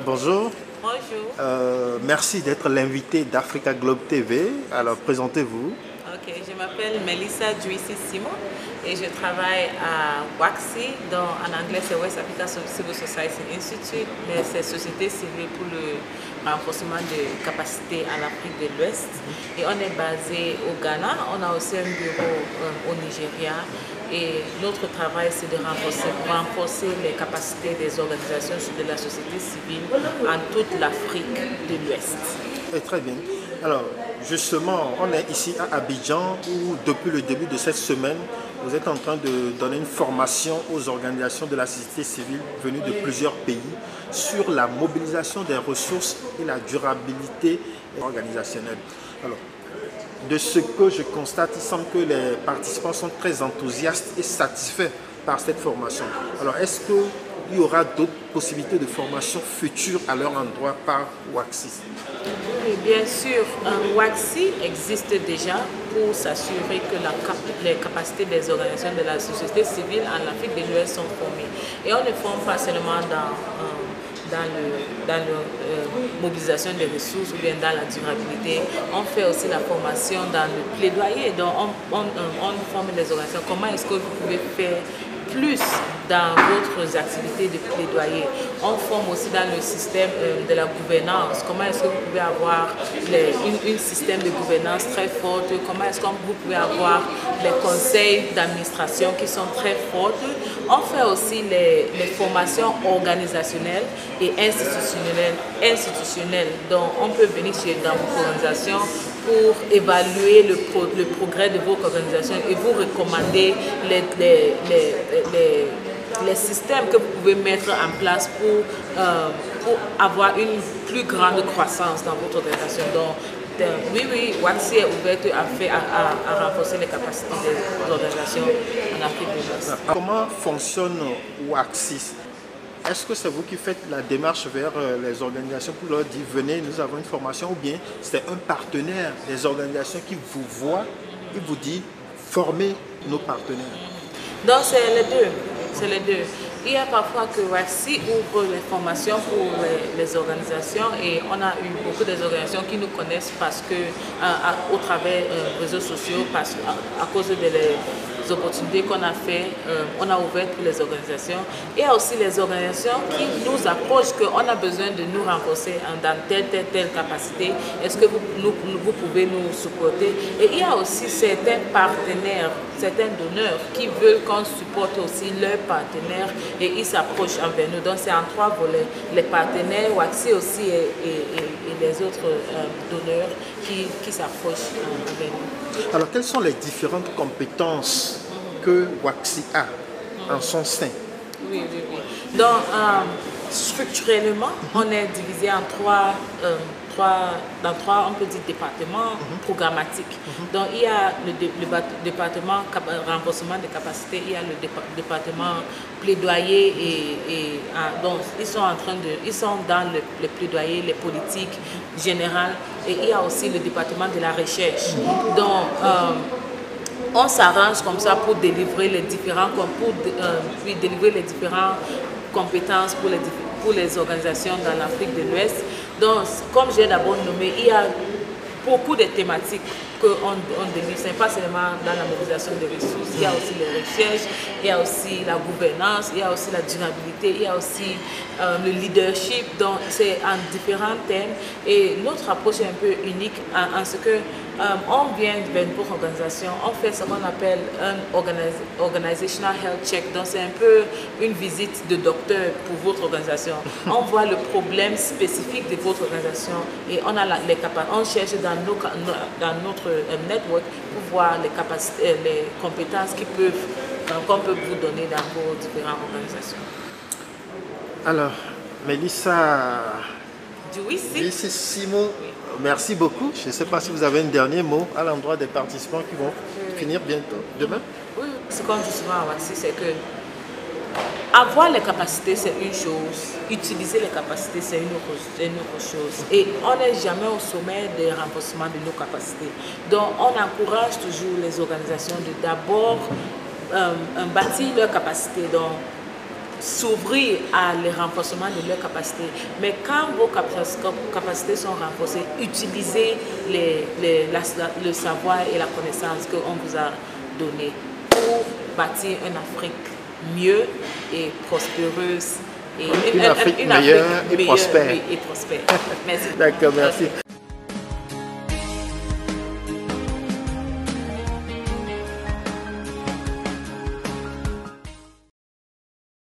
Bonjour. Bonjour. Merci d'être l'invité d'Africa Globe TV. Alors, présentez-vous. Ok, je m'appelle Melissa Juisi Simo et je travaille à WACSI, en anglais c'est West Africa Civil Society Institute, mais c'est Société civile pour le renforcement de capacité en Afrique de l'Ouest. Et on est basé au Ghana, on a aussi un bureau au Nigeria. Et notre travail, c'est de renforcer les capacités des organisations de la société civile en toute l'Afrique de l'Ouest. Très bien. Alors, justement, on est ici à Abidjan où, depuis le début de cette semaine, vous êtes en train de donner une formation aux organisations de la société civile venues de plusieurs pays sur la mobilisation des ressources et la durabilité organisationnelle. Alors, de ce que je constate, il semble que les participants sont très enthousiastes et satisfaits par cette formation. Alors, est-ce qu'il y aura d'autres possibilités de formation future à leur endroit par WACSI? Oui, bien sûr. WACSI existe déjà pour s'assurer que les capacités des organisations de la société civile en Afrique de l'Ouest sont formées. Et on ne forme pas seulement dans la mobilisation des ressources ou bien dans la durabilité. On fait aussi la formation dans le plaidoyer. Donc on forme les organisations. Comment est-ce que vous pouvez faire plus dans votre activité de plaidoyer? On forme aussi dans le système de la gouvernance. Comment est-ce que vous pouvez avoir un système de gouvernance très fort? Comment est-ce que vous pouvez avoir les conseils d'administration qui sont très forts? On fait aussi les formations organisationnelles et institutionnelles. Donc on peut venir dans vos organisations pour évaluer le progrès de votre organisation et vous recommander les systèmes que vous pouvez mettre en place pour avoir une plus grande croissance dans votre organisation. Donc, oui, WACSI est ouverte à renforcer les capacités des organisations en Afrique de l'Ouest. Comment fonctionne WACSI? Est-ce que c'est vous qui faites la démarche vers les organisations pour leur dire venez, nous avons une formation, ou bien c'est un partenaire des organisations qui vous voit et vous dit formez nos partenaires? Donc c'est les deux. C'est les deux. Il y a parfois que WACSI ouvre les formations pour les organisations et on a eu beaucoup des organisations qui nous connaissent parce que, au travers des réseaux sociaux, à cause des opportunités qu'on a fait, on a ouvert pour les organisations. Il y a aussi les organisations qui nous approchent qu'on a besoin de nous renforcer dans telle capacité. Est-ce que vous pouvez nous supporter? Et il y a aussi certains partenaires, certains donneurs qui veulent qu'on supporte aussi leurs partenaires et ils s'approchent envers nous. Donc c'est en trois volets. Les partenaires, WACSI aussi et les autres donneurs qui s'approchent envers nous. Alors quelles sont les différentes compétences que WACSI a en son sein? Oui. Donc structurellement, on est divisé en dans trois, on peut dire, départements programmatiques. Donc, il y a le département renforcement des capacités, il y a le département plaidoyer donc ils sont dans le plaidoyer, les politiques générales, et il y a aussi le département de la recherche. Donc, on s'arrange comme ça pour délivrer les différents compétences pour les organisations dans l'Afrique de l'Ouest. Donc, comme j'ai d'abord nommé, il y a beaucoup de thématiques qu'on délivre. Ce n'est pas seulement dans la mobilisation des ressources, il y a aussi les recherches, il y a aussi la gouvernance, il y a aussi la durabilité, il y a aussi le leadership. Donc, c'est en différents thèmes. Et notre approche est un peu unique en ce que on vient d'une organisation, on fait ce qu'on appelle un organizational health check. Donc c'est un peu une visite de docteur pour votre organisation. On voit le problème spécifique de votre organisation et on a les capacités. On cherche dans notre network pour voir les capacités, les compétences qu'on peut vous donner dans vos différentes organisations. Alors, Melissa Juisi Simo, merci beaucoup. Je ne sais pas si vous avez un dernier mot à l'endroit des participants qui vont finir bientôt, demain. Oui, c'est comme justement à WACSI, c'est que avoir les capacités, c'est une chose. Utiliser les capacités, c'est une autre chose. Et on n'est jamais au sommet des renforcements de nos capacités. Donc, on encourage toujours les organisations de d'abord bâtir leurs capacités. Donc, s'ouvrir à le renforcement de leurs capacités. Mais quand vos capacités sont renforcées, utilisez le savoir et la connaissance qu'on vous a donné pour bâtir une Afrique mieux et prospéreuse. Et une Afrique meilleure et prospère. Merci. D'accord, merci.